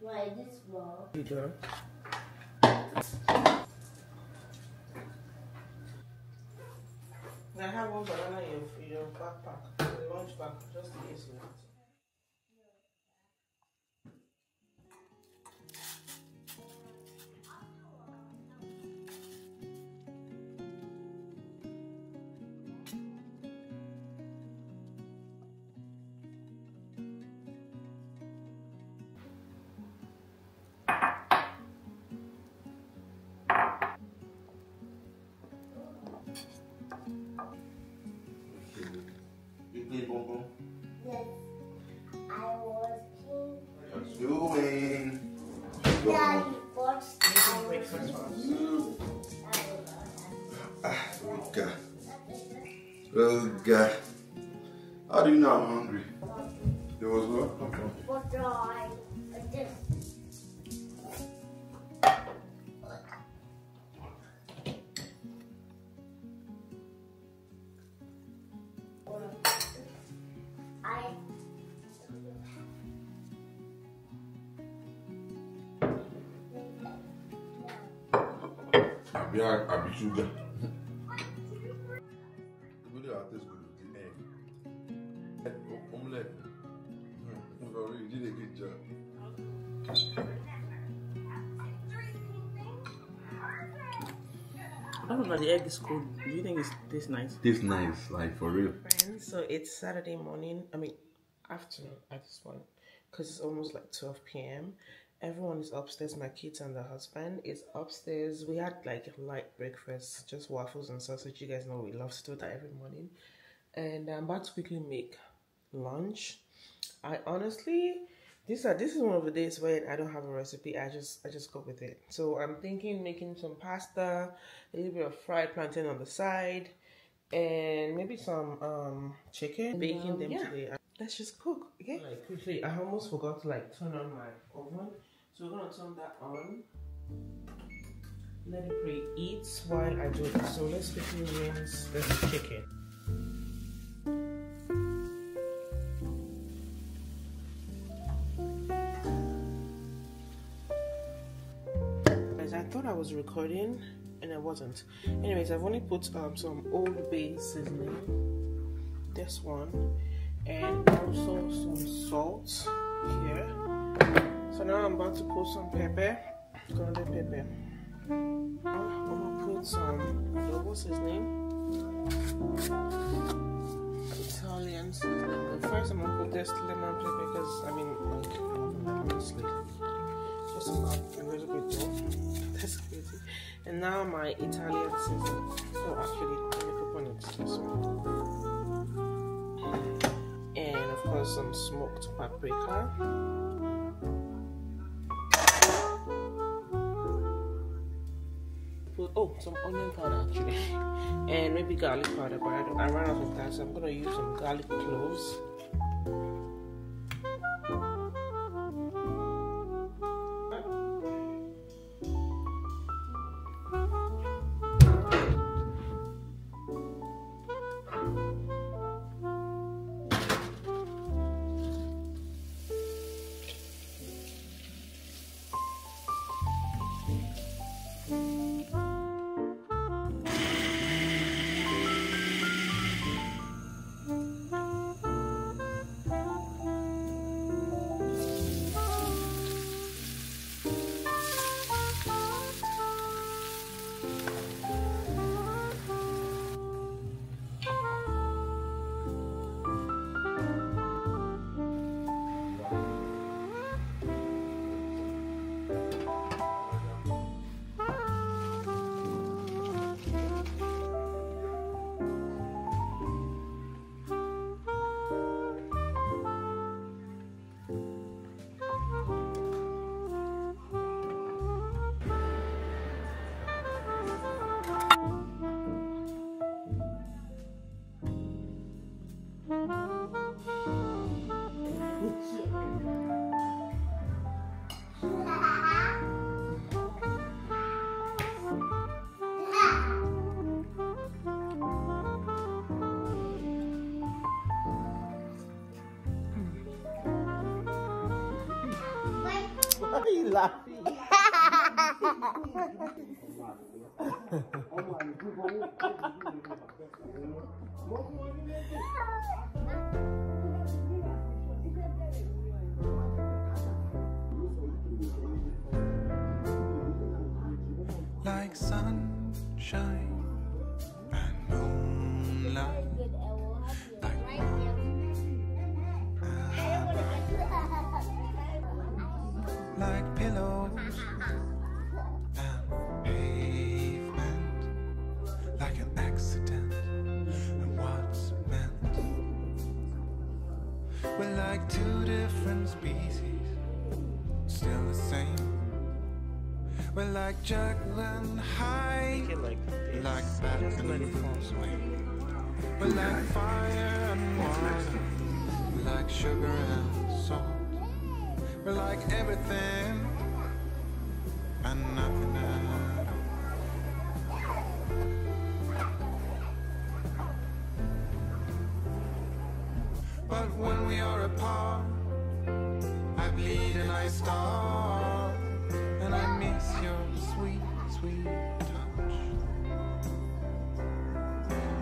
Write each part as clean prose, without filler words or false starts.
Why this wall? Bigger. I have one banana in your backpack, your lunch bag, just in case you want. God. How do you know I'm hungry? There was what? Okay. I'll be sugar. The egg is cold. Do you think it's this nice? This nice, like for real. Friends, so it's Saturday morning. I mean, afternoon at this point, because it's almost like 12 p.m. Everyone is upstairs. My kids and the husband is upstairs. We had like a light breakfast, just waffles and sausage. You guys know we love to do that every morning. And I'm about to quickly make lunch. I honestly, this is one of the days when I don't have a recipe. I just go with it. So I'm thinking making some pasta, a little bit of fried plantain on the side, and maybe some chicken. Baking them today. Let's just cook. Okay. Like quickly, I almost forgot to like turn on my oven. So we're gonna turn that on. Let it preheat while I do it. So let's quickly rinse this chicken. Was recording and I wasn't. Anyways, I've only put some Old Bay seasoning, this one, and also some salt here. So now I'm about to put some pepper, grounded pepper. I'm gonna put some adobo seasoning. scallions. But first, I'm gonna put this lemon pepper because I mean, like, honestly, just a little bit more. That's crazy. And now my Italian seasoning. Oh, actually, let me put on it. This one. And of course, some smoked paprika. Oh, some onion powder actually, and maybe garlic powder, but I ran out of that, so I'm gonna use some garlic cloves. Like sunshine and moonlight, like pillows and pavement, like an accident and what's meant. We're like two different species, still the same. We're like juggling high, like that in full swing. We're like fire and water, we're like sugar and salt. We're like everything and nothing at all. But when we are apart, I bleed and I starve, and I miss your sweet, sweet touch.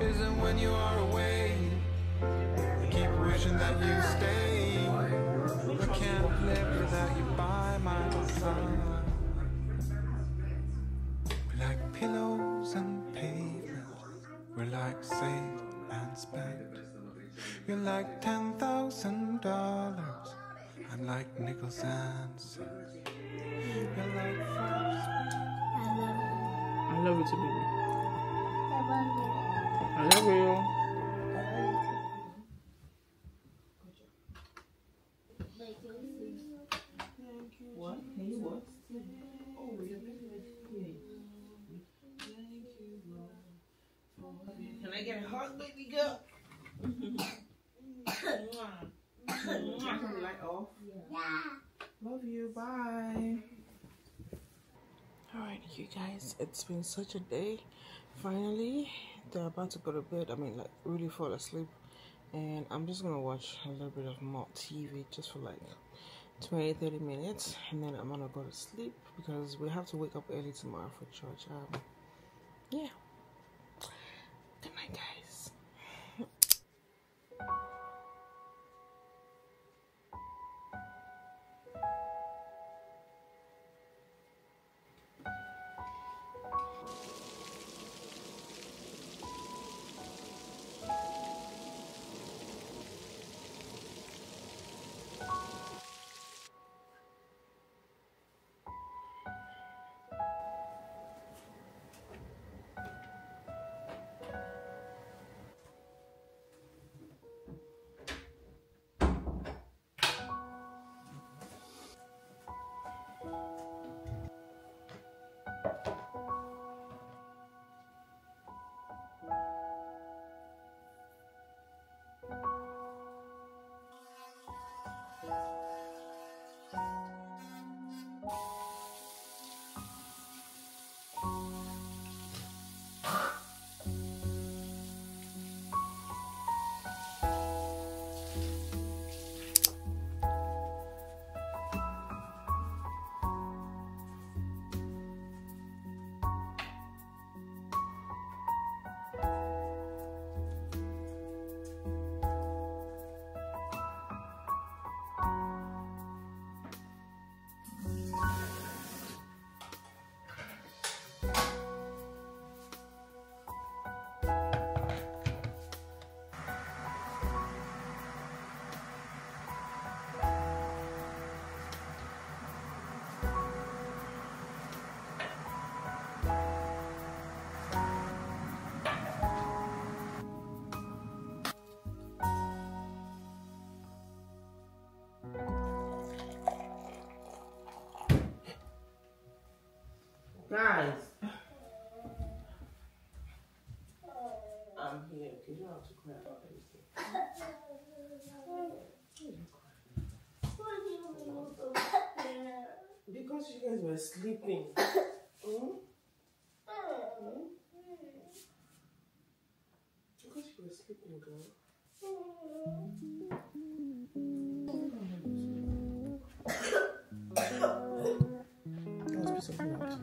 Isn't when you are away, I keep wishing that you stay. I can't live without you by my side. We're like pillows and pavement, we're like saved and spent. You're like $10,000, I'm like nickels and cents. You're like I love you too, baby. I love you. I love you. Love you, bye. Alright, you guys, it's been such a day. Finally, they're about to go to bed. I mean, like, really fall asleep. And I'm just gonna watch a little bit of more TV just for like 20-30 minutes. And then I'm gonna go to sleep because we have to wake up early tomorrow for church. Yeah. Good night, guys. Because you guys were sleeping. Because you were sleeping, girl. That was a piece of work.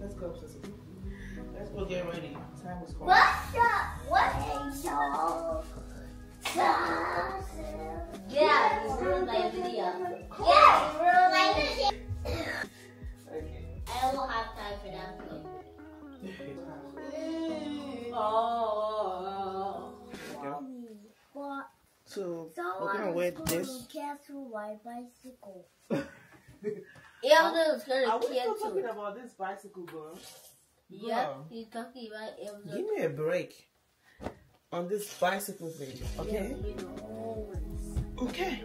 Let's go, sister. Let's go get ready. Time is coming. What's up? What's up? Yeah, you ruined my video. Yeah, you ruined my video. Okay. I don't have time for that video. Oh. Okay. So we're gonna wear this. Castle my bicycle. Elder is going to kill you. Are we still talking about this bicycle, girl? Yeah, you're talking about Elder. Give me a break on this bicycle thing, okay? Yeah, okay.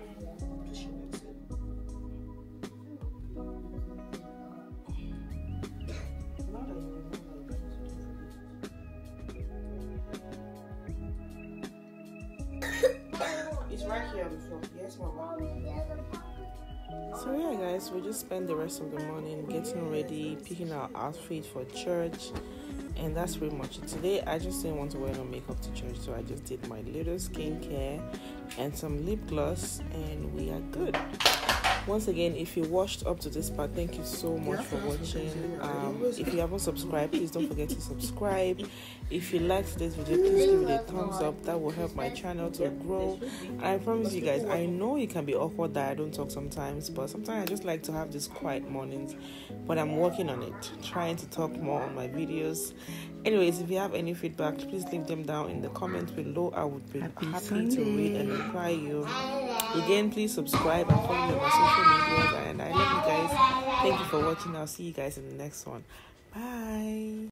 It's right here on the floor. Yes, Mama. So yeah guys, we just spent the rest of the morning getting ready, picking our outfit for church, and that's pretty much it. Today I just didn't want to wear no makeup to church, so I just did my little skincare and some lip gloss, and we are good. Once again, if you watched up to this part, thank you so much for watching. If you haven't subscribed, please don't forget to subscribe. If you liked this video, please give it a thumbs up. That will help my channel to grow. And I promise you guys, I know it can be awkward that I don't talk sometimes, but sometimes I just like to have these quiet mornings. But I'm working on it, trying to talk more on my videos. Anyways, if you have any feedback, please leave them down in the comments below. I would be happy to read and reply you. Again, please subscribe and follow me on my social media, and I love you guys. Thank you for watching. I'll see you guys in the next one. Bye.